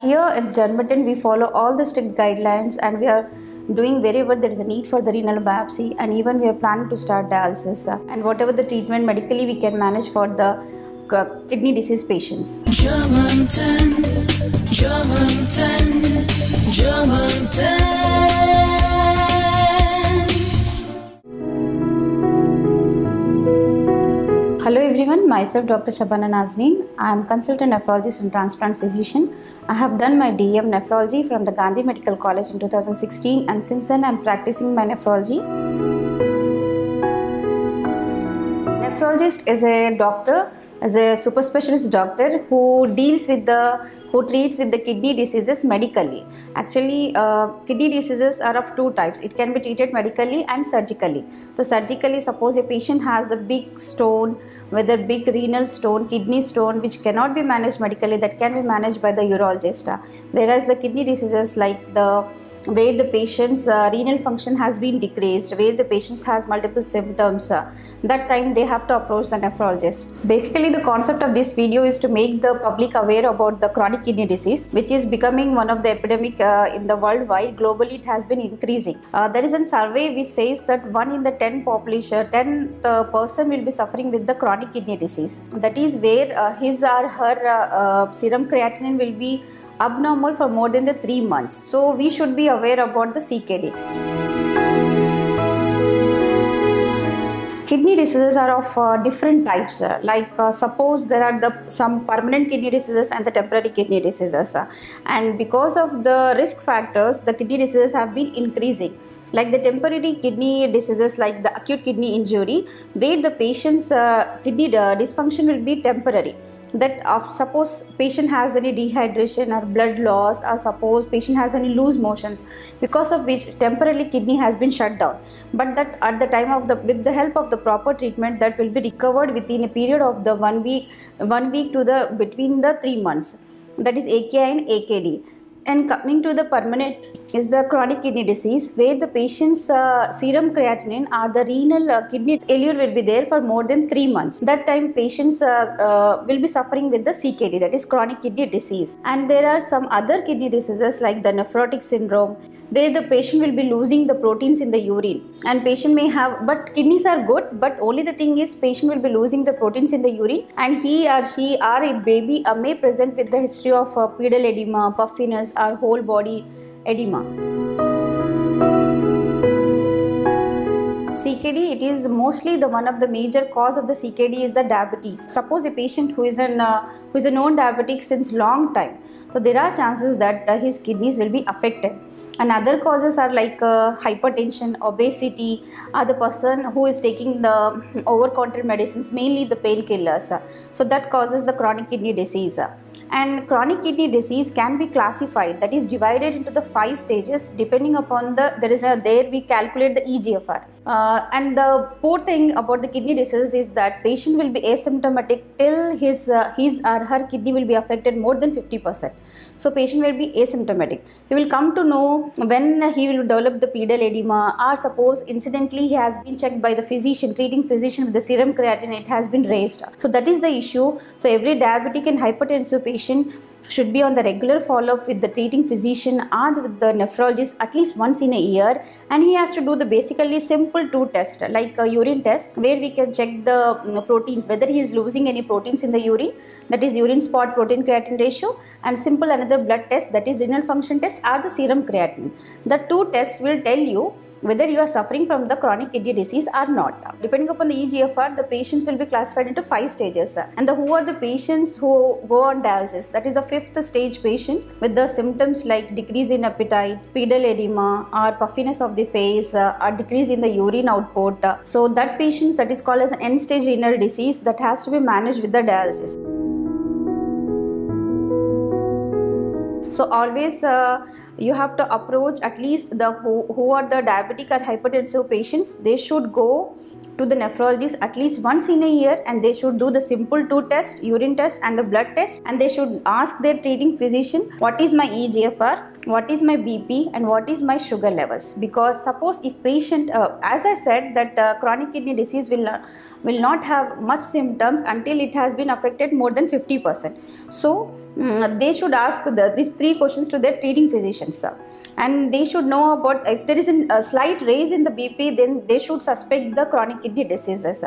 Here at Dermaton, we follow all the strict guidelines and we are doing wherever there is a need for the renal biopsy, and even we are planning to start dialysis and whatever the treatment medically we can manage for the kidney disease patients. Germantown. Hello everyone, myself Dr. Shabana Nazneen. I am consultant nephrologist and transplant physician. I have done my DM nephrology from the Gandhi Medical College in 2016, and since then I am practicing my nephrology. Nephrologist is a doctor, is a super specialist doctor who treats with the kidney diseases medically. Actually, kidney diseases are of two types. It can be treated medically and surgically. So surgically, suppose a patient has the big stone, whether big renal stone, kidney stone, which cannot be managed medically, that can be managed by the urologist. Whereas the kidney diseases like where the patient's renal function has been decreased, where the patient has multiple symptoms, that time they have to approach the nephrologist. Basically, the concept of this video is to make the public aware about the chronic kidney disease, which is becoming one of the epidemic in the worldwide. Globally, it has been increasing. There is a survey which says that 1 in 10 population, 10% will be suffering with the chronic kidney disease. That is where his or her serum creatinine will be abnormal for more than the 3 months. So we should be aware about the CKD. Kidney diseases are of different types. Suppose there are some permanent kidney diseases and the temporary kidney diseases. And because of the risk factors, the kidney diseases have been increasing. Like the temporary kidney diseases, like the acute kidney injury, where the patient's kidney dysfunction will be temporary. That suppose patient has any dehydration or blood loss, or suppose patient has any loose motions, because of which temporarily kidney has been shut down. But that at the time with the help of the proper treatment, that will be recovered within a period of the 1 week to the between the 3 months. That is AKI and AKD. And coming to the permanent is the chronic kidney disease, where the patient's serum creatinine or the renal kidney failure will be there for more than 3 months. That time patients will be suffering with the CKD, that is chronic kidney disease. And there are some other kidney diseases like the nephrotic syndrome, where the patient will be losing the proteins in the urine, and patient may have, but kidneys are good, but only the thing is patient will be losing the proteins in the urine, and he or she or a baby may present with the history of pedal edema, puffiness, or whole body edema. CKD, it is mostly one of the major cause of the CKD is the diabetes. Suppose a patient who is a known diabetic since long time, so there are chances that his kidneys will be affected. And other causes are like hypertension, obesity, or the person who is taking the over-counter medicines, mainly the painkillers. So that causes the chronic kidney disease. And chronic kidney disease can be classified, that is divided into the 5 stages depending upon there we calculate the eGFR. And the poor thing about the kidney disease is that patient will be asymptomatic till his or her kidney will be affected more than 50%. So patient will be asymptomatic. He will come to know when he will develop the pedal edema, or suppose incidentally he has been checked by the treating physician with the serum creatinine, it has been raised. So that is the issue. So every diabetic and hypertensive patient should be on the regular follow-up with the treating physician or with the nephrologist at least once in a year, and he has to do the basically simple 2 tests like a urine test, where we can check the proteins, whether he is losing any proteins in the urine, that is urine spot protein creatinine ratio, and simple another blood test, that is renal function test or the serum creatinine. The 2 tests will tell you whether you are suffering from the chronic kidney disease or not. Depending upon the eGFR, the patients will be classified into 5 stages, and who are the patients who go on dialysis? That is the 5th stage patient with the symptoms like decrease in appetite, pedal edema, or puffiness of the face, or decrease in the urine output. So that patients, that is called as an end-stage renal disease, that has to be managed with the dialysis. So always you have to approach at least who are the diabetic or hypertensive patients. They should go to the nephrologist at least once in a year, and they should do the simple 2 tests, urine test and the blood test, and they should ask their treating physician what is my eGFR, what is my BP and what is my sugar levels. Because suppose if patient, as I said that chronic kidney disease will not have much symptoms until it has been affected more than 50%. So they should ask these three questions to their treating physicians, and they should know about if there is a slight raise in the BP, then they should suspect the chronic kidney diseases,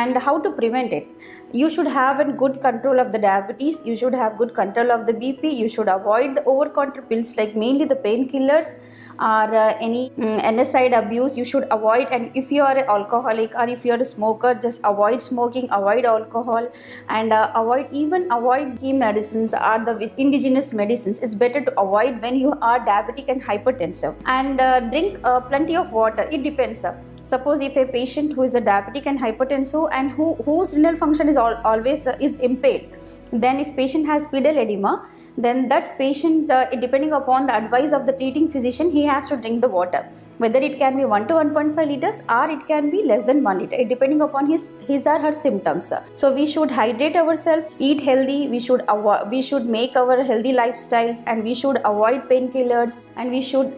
and how to prevent it. You should have a good control of the diabetes, you should have good control of the BP, you should avoid the over-counter pills like mainly the painkillers or any NSAID abuse you should avoid. And if you are an alcoholic or if you are a smoker, just avoid smoking, avoid alcohol, and avoid key medicines or the indigenous medicines. It's better to avoid when you are diabetic and hypertensive. And drink plenty of water, it depends. Suppose if a patient who is a diabetic and hypertensive and whose renal function is always impaired, then if patient has pedal edema, then that patient, depending upon the advice of the treating physician, he has to drink the water, whether it can be 1 to 1.5 liters or it can be less than 1 liter, depending upon his or her symptoms. So we should hydrate ourselves, eat healthy, we should make our healthy lifestyles, and we should avoid painkillers, and we should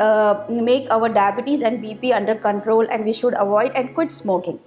make our diabetes and BP under control, and we should avoid and quit smoking.